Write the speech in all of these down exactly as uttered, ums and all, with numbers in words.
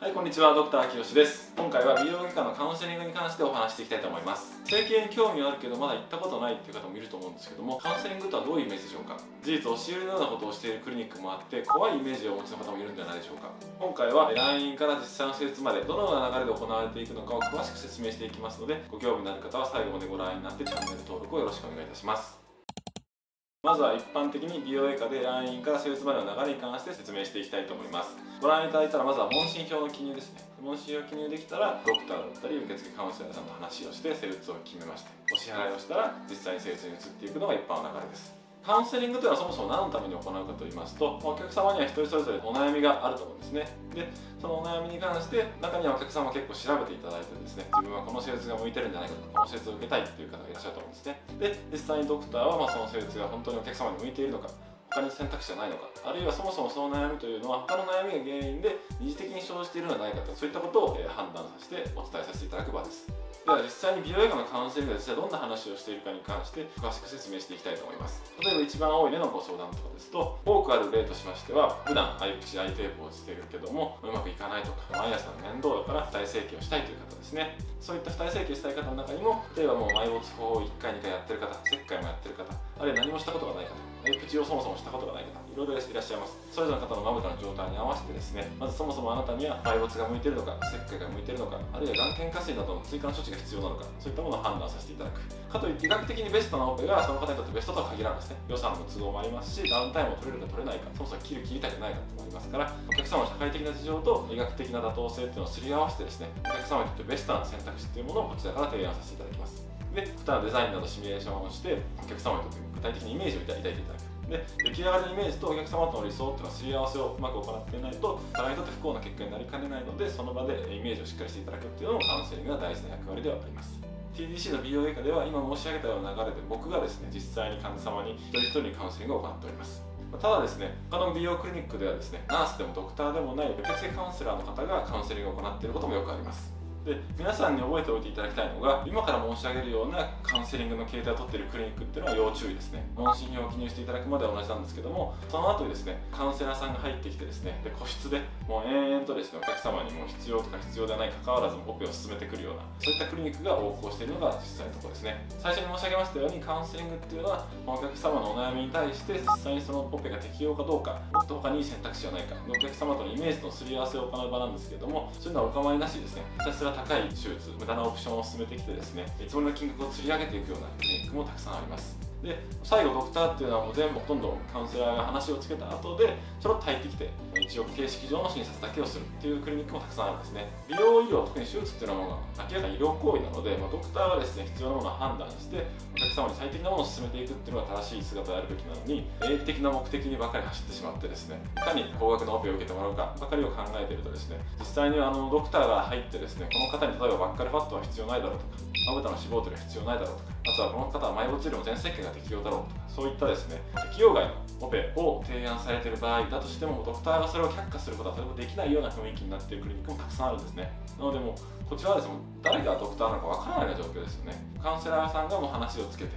はい、こんにちは、ドクター清です。今回は美容外科のカウンセリングに関してお話していきたいと思います。整形に興味があるけどまだ行ったことないっていう方もいると思うんですけども、カウンセリングとはどういうイメージでしょうか。事実、押し売りのようなことをしているクリニックもあって怖いイメージをお持ちの方もいるんじゃないでしょうか。今回は来院から実際の施術までどのような流れで行われていくのかを詳しく説明していきますので、ご興味のある方は最後までご覧になってチャンネル登録をよろしくお願いいたします。まずは一般的に美容外科で来院から施術までの流れに関して説明していきたいと思います。ご覧いただいたら、まずは問診票の記入ですね。問診票を記入できたら、ドクターだったり受付カウンセラーさんと話をして施術を決めまして、お支払いをしたら実際に施術に移っていくのが一般の流れです。カウンセリングというのはそもそも何のために行うかと言いますと、お客様には一人それぞれお悩みがあると思うんですね。で、そのお悩みに関して中にはお客様結構調べていただいてですね、自分はこの施術が向いてるんじゃないかとか、この施術を受けたいっていう方がいらっしゃると思うんですね。で、実際にドクターはまあその施術が本当にお客様に向いているのか、他に選択肢はないのか、あるいはそもそもその悩みというのは他の悩みが原因で二次的に生じているのではないかと、そういったことを判断させてお伝えさせていただく場です。では実際に美容外科のカウンセリングで実際どんな話をしているかに関して詳しく説明していきたいと思います。例えば一番多い例のご相談とかですと、多くある例としましては、普段アイプチアイテープをしているけどもうまくいかないとか、毎朝面倒だから二重整形をしたいという方ですね。そういった二重整形したい方の中にも、例えばもう埋没法をいっかいにかいやってる方、切開もやってる方、あるいは何もしたことがない方、アイプチをそもそもしたことがない方、いろいろいらっしゃいます。それぞれの方のまぶたの状態に合わせてですね、まずそもそもあなたには埋没が向いているのか、切開が向いているのか、あるいは眼瞼下垂などの追加の処置が必要なのか、そういったものを判断させていただく。かといって医学的にベストなオペがその方にとってベストとは限らないですね。予算の都合もありますし、ダウンタイムを取れるか取れないか、そもそも切る切りたくないかってもありますから、お客様の社会的な事情と医学的な妥当性っていうのをすり合わせてですね、お客様にとってベストな選択肢っていうものをこちらから提案させていただきます。で、負担のデザインなどシミュレーションをして、お客様にとって具体的にイメージを抱いていただく。で、出来上がりのイメージとお客様との理想というのはすり合わせをうまく行っていないと、お互いにとって不幸な結果になりかねないので、その場でイメージをしっかりしていただくというのもカウンセリングが大事な役割ではあります。ティーディーシー の美容外科では、今申し上げたような流れで僕がですね、実際に患者様に一人一人にカウンセリングを行っております。ただですね、他の美容クリニックではですね、ナースでもドクターでもない受付カウンセラーの方がカウンセリングを行っていることもよくあります。で、皆さんに覚えておいていただきたいのが、今から申し上げるようなカウンセリングの形態をとっているクリニックっていうのは要注意ですね。問診票を記入していただくまでは同じなんですけども、その後にですね、カウンセラーさんが入ってきてですね、で、個室でもう延々とですね、お客様にも必要とか必要ではないかかわらずオペを進めてくるような、そういったクリニックが横行しているのが実際のところですね。最初に申し上げましたように、カウンセリングっていうのはお客様のお悩みに対して実際にそのオペが適用かどうか、もっと他にいい選択肢はないか、お客様とのイメージのすり合わせを行う場なんですけども、そういうのはお構いなしですね、高い手術、無駄なオプションを進めてきてですね、いつもの金額を釣り上げていくようなクリニックもたくさんあります。で、最後ドクターっていうのはもう全部ほとんどカウンセラーが話をつけた後でちょろっと入ってきて一応形式上の診察だけをするっていうクリニックもたくさんあるんですね。美容医療、特に手術っていうのは明らかに医療行為なので、まあ、ドクターはですね、必要なものを判断してお客様に最適なものを進めていくっていうのが正しい姿であるべきなのに、営利的な目的にばかり走ってしまってですね、いかに高額なオペを受けてもらうかばかりを考えているとですね、実際にあのドクターが入ってですね、この方に例えばバッカルファットは必要ないだろうとか、まぶたの脂肪取りは必要ないだろうとか、あとはこの方は埋没よりも全切開が適用だろうとか、そういったですね、適用外のオペを提案されている場合だとしても、ドクターがそれを却下することはとてもできないような雰囲気になっているクリニックもたくさんあるんですね。なので、もうこちらはですね、誰がドクターなのかわからないような状況ですよね。カウンセラーさんがもう話をつけて、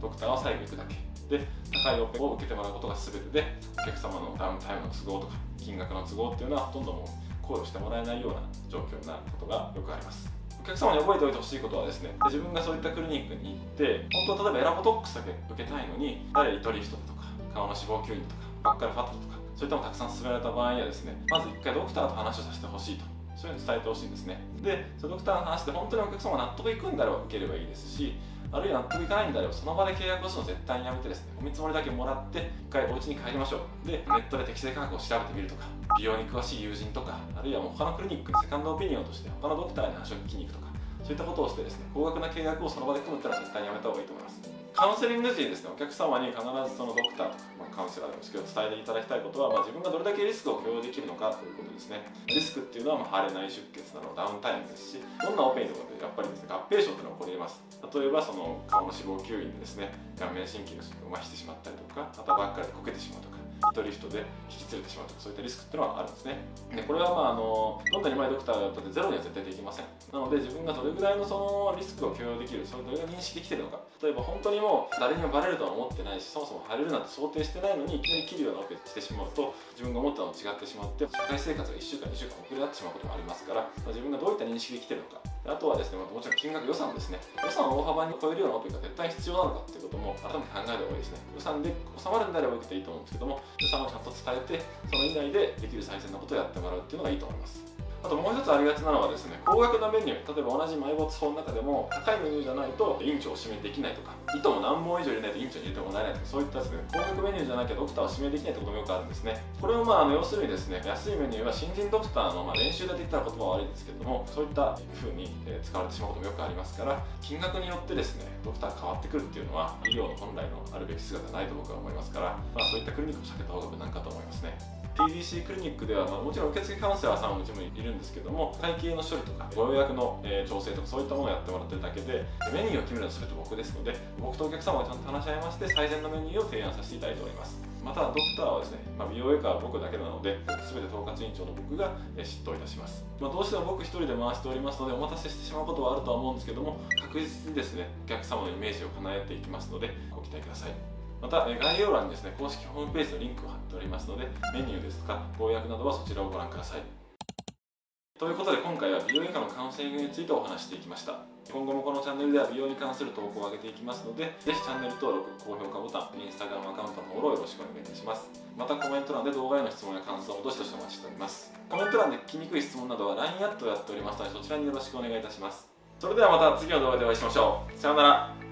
ドクターは最後行くだけで、高いオペを受けてもらうことが全てで、お客様のダウンタイムの都合とか金額の都合っていうのはほとんどもう考慮してもらえないような状況になることがよくあります。お客様に覚えておいてほしいことはですね、自分がそういったクリニックに行って、本当は例えばエラボトックスだけ受けたいのに、誰リトリフトだとか、顔の脂肪吸引とか、バッカルファットとか、そういったものをたくさん勧められた場合にはですね、まず一回ドクターと話をさせてほしいと、そういうのを伝えてほしいんですね。で、そのドクターの話で本当にお客様が納得いくんであれば受ければいいですし、あるいは納得いかないんであればその場で契約をするのを絶対にやめてですね、お見積もりだけもらって一回お家に帰りましょう。で、ネットで適正価格を調べてみるとか、美容に詳しい友人とか、あるいはもう他のクリニックにセカンドオピニオンとして他のドクターに話を聞きに行くとか、そういったことをしてですね、高額な契約をその場で組むってのは絶対にやめた方がいいと思います。カウンセリング時にですね、お客様に必ずそのドクターとか、まあ、カウンセラーでもですけど伝えていただきたいことは、まあ、自分がどれだけリスクを許容できるのかということですね。リスクっていうのはまあ腫れない出血などのダウンタイムですし、どんなオペにとかでやっぱりですね、合併症というのが起こります。例えばその顔の脂肪吸引でですね、顔面神経が麻痺してしまったりとか、あとはばっかりこけてしまうとか、ドリフトで引き連れてしまうとか、そういったリスクっていうのはあるんですね。でこれはまああのどんなにマイドクターだったってゼロには絶対できません。なので自分がどれぐらいのそのリスクを許容できる、それをどれぐらい認識できてるのか、例えば本当にもう誰にもバレるとは思ってないし、そもそも腫れるなんて想定してないのにいきなり切るようなオペしてしまうと、自分が思ったのと違ってしまって社会生活がいっしゅうかんにしゅうかん遅れなってしまうこともありますから、自分がどういった認識できてるのか、あとはですね、もちろん金額予算ですね。予算を大幅に超えるようなオペが絶対必要なのかっていうことも改めて考えた方がいいですね。予算で収まるんであればよくていいと思うんですけども、予算をちゃんと伝えて、その以内でできる最善のことをやってもらうっていうのがいいと思います。あともう一つありがちなのはですね、高額なメニュー、例えば同じ埋没法の中でも高いメニューじゃないと院長を指名できないとか、糸も何本以上入れないと院長に入れてもらえないとか、そういったですね、高額メニューじゃないけどドクターを指名できないってこともよくあるんですね。これをまああの要するにですね、安いメニューは新人ドクターのまあ練習でって言ったら言葉は悪いんですけども、そういった風に使われてしまうこともよくありますから、金額によってですねドクターが変わってくるっていうのは医療の本来のあるべき姿ないと僕は思いますから、まあ、そういったクリニックを避けた方が無難かと思いますね。ティーディーシー クリニックでは、まあ、もちろん受付カウンセラーさんもうちもいるんですけども、会計の処理とかご予約の、えー、調整とかそういったものをやってもらってるだけで、メニューを決めるのは全て僕ですので、僕とお客様がちゃんと話し合いまして、最善のメニューを提案させていただいております。またドクターはですね、まあ、美容外科は僕だけなので全て統括委員長の僕が執刀いたします。まあ、どうしても僕一人で回しておりますのでお待たせしてしまうことはあるとは思うんですけども、確実にですねお客様のイメージを叶えていきますのでご期待ください。また概要欄にですね公式ホームページのリンクを貼っておりますので、メニューですとかご予約などはそちらをご覧ください。ということで今回は美容外科のカウンセリングについてお話していきました。今後もこのチャンネルでは美容に関する投稿を上げていきますので、ぜひチャンネル登録、高評価ボタン、インスタグラムアカウントのフォローよろしくお願いいたします。またコメント欄で動画への質問や感想をどしどしお待ちしております。コメント欄で聞きにくい質問などは ライン アットをやっておりますので、そちらによろしくお願いいたします。それではまた次の動画でお会いしましょう。さようなら。